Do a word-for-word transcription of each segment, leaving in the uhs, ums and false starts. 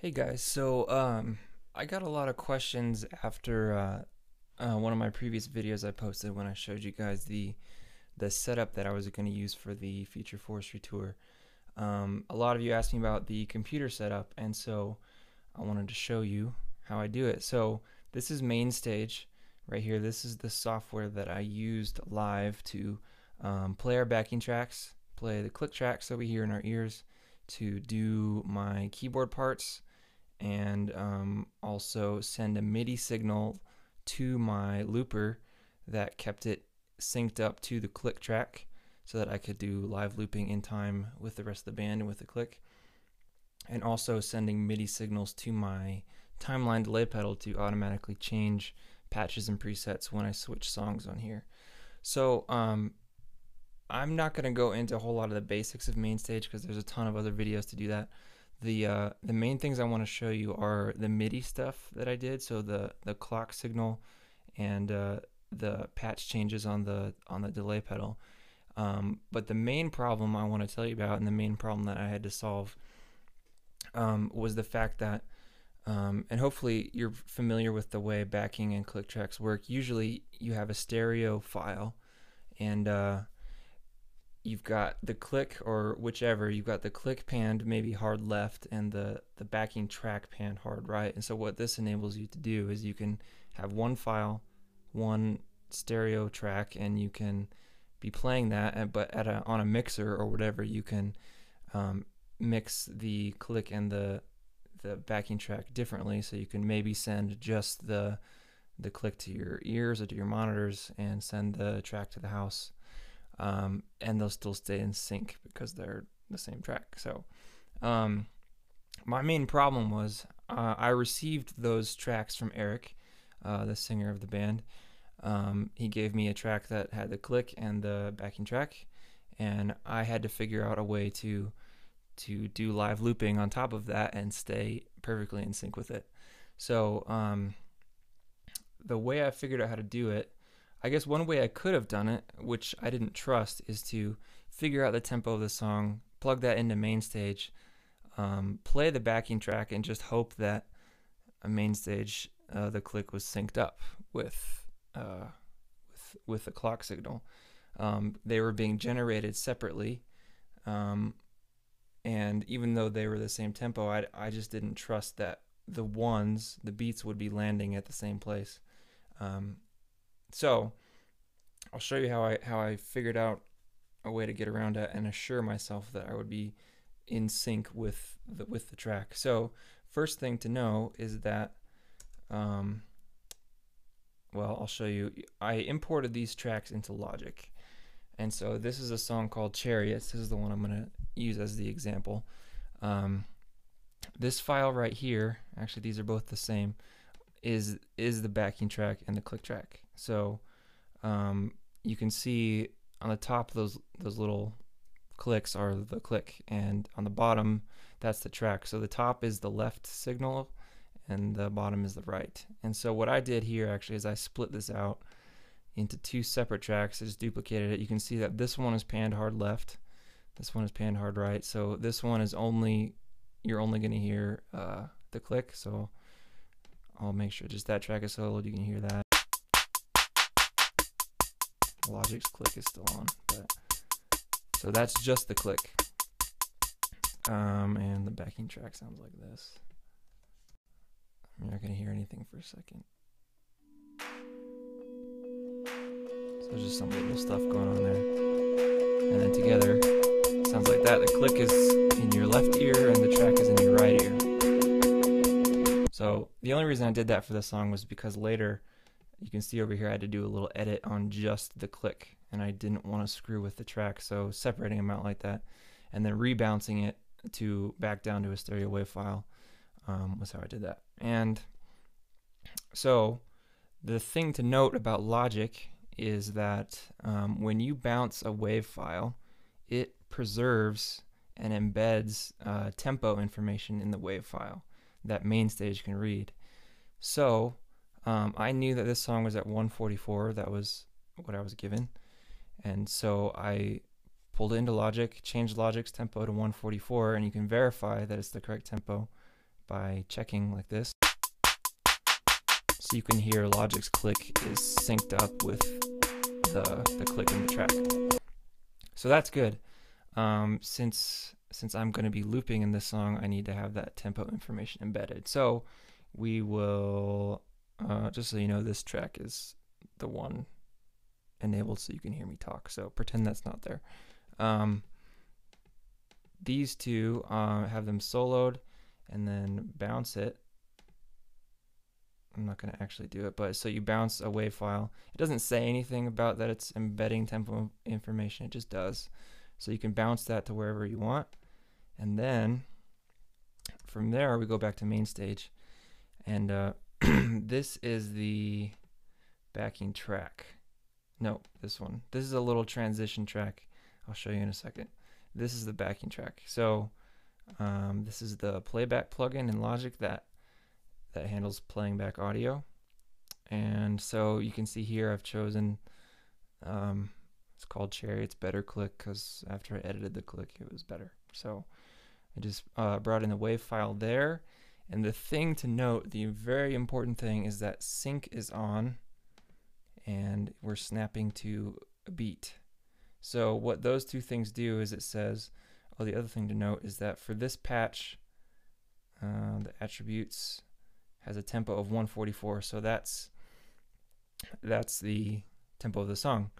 Hey guys, so um, I got a lot of questions after uh, uh, one of my previous videos I posted when I showed you guys the the setup that I was going to use for the Future Forestry Tour. Um, a lot of you asked me about the computer setup, and so I wanted to show you how I do it. So this is Mainstage right here. This is the software that I used live to um, play our backing tracks, play the click tracks that we hear in our ears, to do my keyboard parts, and um, also send a MIDI signal to my looper that kept it synced up to the click track so that I could do live looping in time with the rest of the band and with the click, and also sending MIDI signals to my timeline delay pedal to automatically change patches and presets when I switch songs on here. So um, I'm not going to go into a whole lot of the basics of Mainstage because there's a ton of other videos to do that. The uh, the main things I want to show you are the MIDI stuff that I did, so the the clock signal and uh, the patch changes on the on the delay pedal. Um, but the main problem I want to tell you about, and the main problem that I had to solve, um, was the fact that, um, and hopefully you're familiar with the way backing and click tracks work. Usually you have a stereo file, and uh, you've got the click, or whichever, you've got the click panned maybe hard left and the, the backing track panned hard right. And so what this enables you to do is you can have one file, one stereo track, and you can be playing that, but at a, on a mixer or whatever, you can um, mix the click and the the backing track differently. So you can maybe send just the, the click to your ears or to your monitors and send the track to the house. Um, and they'll still stay in sync because they're the same track. So um, my main problem was uh, I received those tracks from Eric, uh, the singer of the band. Um, he gave me a track that had the click and the backing track, and I had to figure out a way to to do live looping on top of that and stay perfectly in sync with it. So um, the way I figured out how to do it, I guess one way I could have done it, which I didn't trust, is to figure out the tempo of the song, plug that into Mainstage, um, play the backing track, and just hope that a Mainstage, uh, the click was synced up with uh, with with the clock signal. Um, they were being generated separately, um, and even though they were the same tempo, I I just didn't trust that the ones, the beats, would be landing at the same place. Um, So I'll show you how I how I figured out a way to get around it and assure myself that I would be in sync with the, with the track. So first thing to know is that, um, well, I'll show you. I imported these tracks into Logic. And so this is a song called Chariots. This is the one I'm going to use as the example. Um, this file right here, actually these are both the same, is is the backing track and the click track. So um, you can see on the top those those little clicks are the click, and on the bottom that's the track. So the top is the left signal and the bottom is the right. And so what I did here actually is I split this out into two separate tracks. I just duplicated it. You can see that this one is panned hard left, this one is panned hard right. So this one is only, you're only going to hear uh, the click. So I'll make sure just that track is soloed, you can hear that. Logic's click is still on, but so that's just the click. Um, and the backing track sounds like this. I'm not gonna hear anything for a second. So there's just some little stuff going on there. And then together, it sounds like that. The click is in your left ear and the track is in your right ear. So the only reason I did that for this song was because later, you can see over here I had to do a little edit on just the click, and I didn't want to screw with the track, so separating them out like that and then rebouncing it to back down to a stereo wave file um, was how I did that. And so the thing to note about Logic is that um, when you bounce a wave file, it preserves and embeds uh, tempo information in the wave file that Mainstage can read. So um, I knew that this song was at one forty-four, that was what I was given, and so I pulled it into Logic, changed Logic's tempo to one forty-four, and you can verify that it's the correct tempo by checking like this. So you can hear Logic's click is synced up with the, the click in the track. So that's good. Um, since, since I'm going to be looping in this song, I need to have that tempo information embedded. So we will, uh, just so you know, this track is the one enabled so you can hear me talk. So pretend that's not there. Um, these two, uh, have them soloed and then bounce it. I'm not going to actually do it, but so you bounce a wave file. It doesn't say anything about that it's embedding tempo information, it just does. So you can bounce that to wherever you want. And then from there, we go back to Mainstage. And uh, this is the backing track. No, this one. This is a little transition track. I'll show you in a second. This is the backing track. So um, this is the playback plugin in Logic that that handles playing back audio. And so you can see here I've chosen, um, it's called Chariots Better Click because after I edited the click it was better. So I just uh, brought in the wave file there. And the thing to note, the very important thing, is that sync is on and we're snapping to a beat. So what those two things do is it says, oh, the other thing to note is that for this patch, uh, the attributes has a tempo of one forty-four, so that's that's the tempo of the song.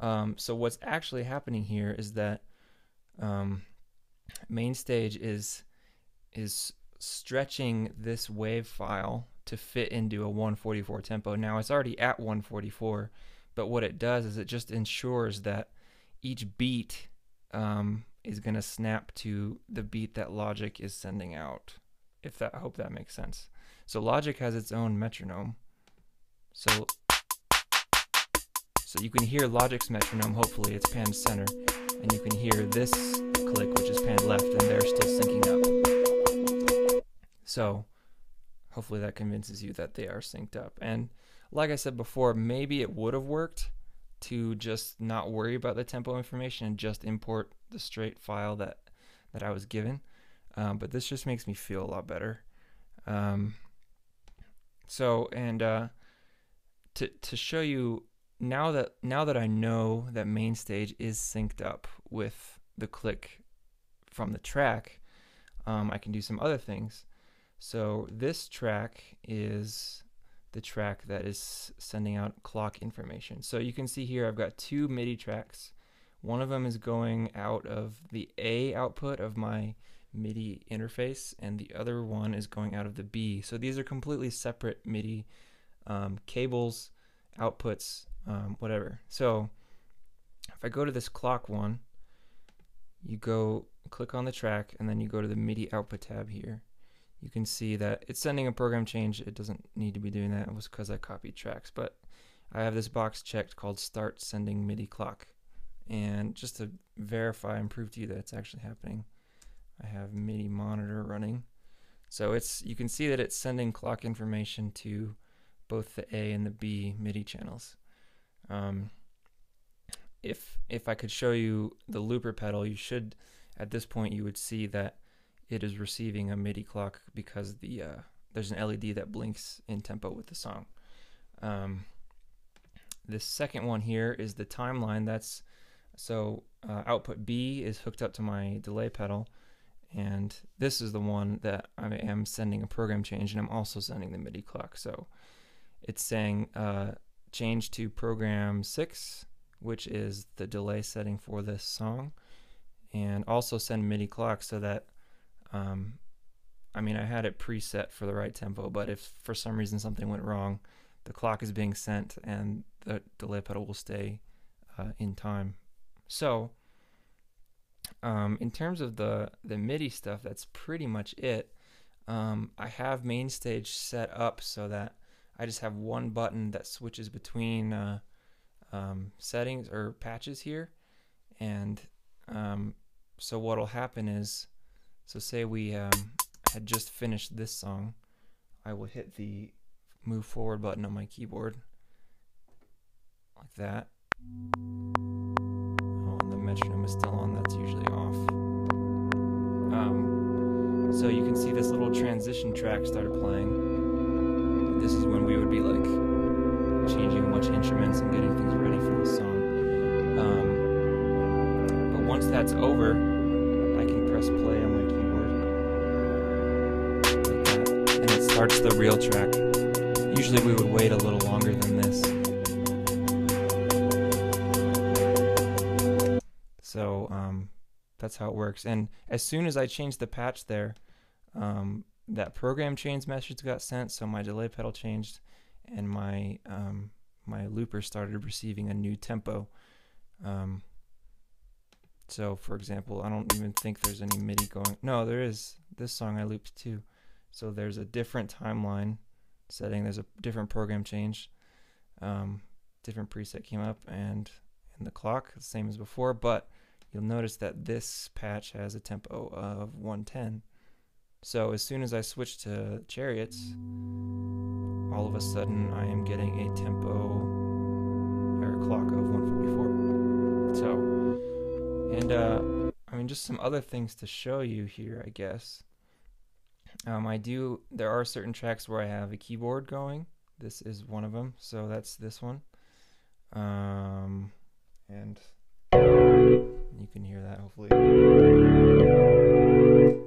Um, so what's actually happening here is that um, Mainstage is is stretching this wave file to fit into a one forty-four tempo. Now it's already at one forty-four, but what it does is it just ensures that each beat um, is going to snap to the beat that Logic is sending out. If that, I hope that makes sense. So Logic has its own metronome. So, so you can hear Logic's metronome, hopefully it's panned center, and you can hear this click, which is panned left, and they're still syncing up. So hopefully that convinces you that they are synced up. And like I said before, maybe it would have worked to just not worry about the tempo information and just import the straight file that, that I was given. Um, but this just makes me feel a lot better. Um, So, and uh, to, to show you, now that now that I know that Mainstage is synced up with the click from the track, um, I can do some other things. So this track is the track that is sending out clock information. So you can see here I've got two MIDI tracks. One of them is going out of the A output of my MIDI interface, and the other one is going out of the B. So these are completely separate MIDI um, cables, outputs, um, whatever. So if I go to this clock one, you go click on the track, and then you go to the MIDI output tab here. You can see that it's sending a program change. It doesn't need to be doing that. It was because I copied tracks, but I have this box checked called Start Sending MIDI Clock. And just to verify and prove to you that it's actually happening, I have MIDI monitor running. So it's, you can see that it's sending clock information to both the A and the B MIDI channels. Um, if, if I could show you the looper pedal, you should, at this point, you would see that it is receiving a MIDI clock because the uh, there's an L E D that blinks in tempo with the song. Um, this second one here is the timeline. That's, so uh, output B is hooked up to my delay pedal. And this is the one that I am sending a program change, and I'm also sending the MIDI clock. So it's saying uh, change to program six, which is the delay setting for this song, and also send MIDI clock so that, um, I mean, I had it preset for the right tempo, but if for some reason something went wrong, the clock is being sent and the delay pedal will stay uh, in time. So Um, in terms of the, the MIDI stuff, that's pretty much it. Um, I have Mainstage set up so that I just have one button that switches between uh, um, settings or patches here. And um, so what'll happen is, so say we um, had just finished this song, I will hit the move forward button on my keyboard like that. Metronome is still on, that's usually off. Um, So you can see this little transition track started playing. This is when we would be like changing a bunch of instruments and getting things ready for the song. Um, but once that's over, I can press play on my keyboard like that, and it starts the real track. Usually we would wait a little longer than this. So um, that's how it works. And as soon as I changed the patch there, um, that program change message got sent, so my delay pedal changed, and my um, my looper started receiving a new tempo. Um, so for example, I don't even think there's any MIDI going. No, there is. This song I looped too. So there's a different timeline setting. There's a different program change. Um, different preset came up, and in the clock, the same as before, but you'll notice that this patch has a tempo of one ten. So as soon as I switch to Chariots, all of a sudden I am getting a tempo or a clock of one forty-four. So, and uh, I mean, just some other things to show you here, I guess. Um, I do, there are certain tracks where I have a keyboard going. This is one of them, so that's this one. Um, and you can hear that, hopefully.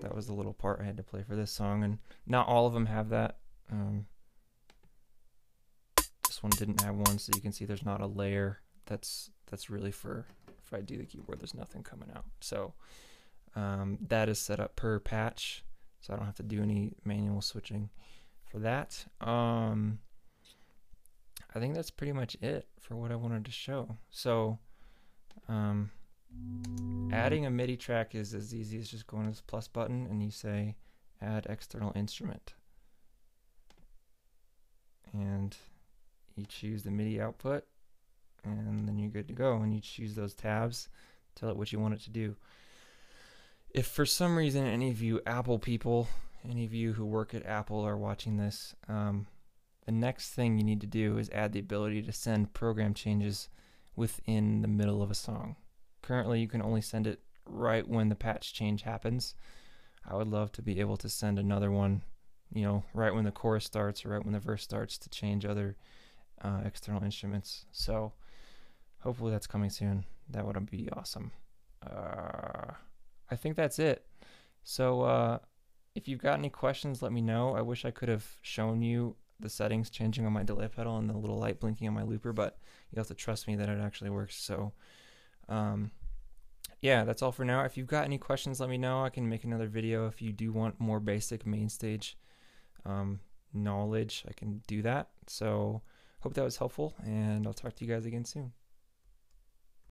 That was the little part I had to play for this song, and not all of them have that. Um, this one didn't have one, so you can see there's not a layer. That's that's really for if I do the keyboard, there's nothing coming out. So um, that is set up per patch, so I don't have to do any manual switching for that. Um, I think that's pretty much it for what I wanted to show. So um, adding a MIDI track is as easy as just going to this plus button and you say add external instrument, and you choose the MIDI output, and then you're good to go, and you choose those tabs, tell it what you want it to do. If for some reason any of you Apple people, any of you who work at Apple are watching this, um, the next thing you need to do is add the ability to send program changes within the middle of a song. Currently, you can only send it right when the patch change happens. I would love to be able to send another one, you know, right when the chorus starts or right when the verse starts to change other uh, external instruments. So hopefully that's coming soon. That would be awesome. Uh, I think that's it. So uh, if you've got any questions, let me know. I wish I could have shown you the settings changing on my delay pedal and the little light blinking on my looper, but you have to trust me that it actually works. So um, yeah, that's all for now. If you've got any questions, let me know. I can make another video if you do want more basic Mainstage um, knowledge. I can do that. So hope that was helpful, and I'll talk to you guys again soon.